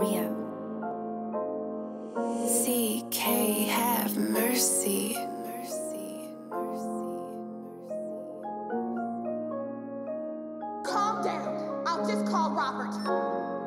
Rio. CK, have mercy. Calm down. I'll just call Robert.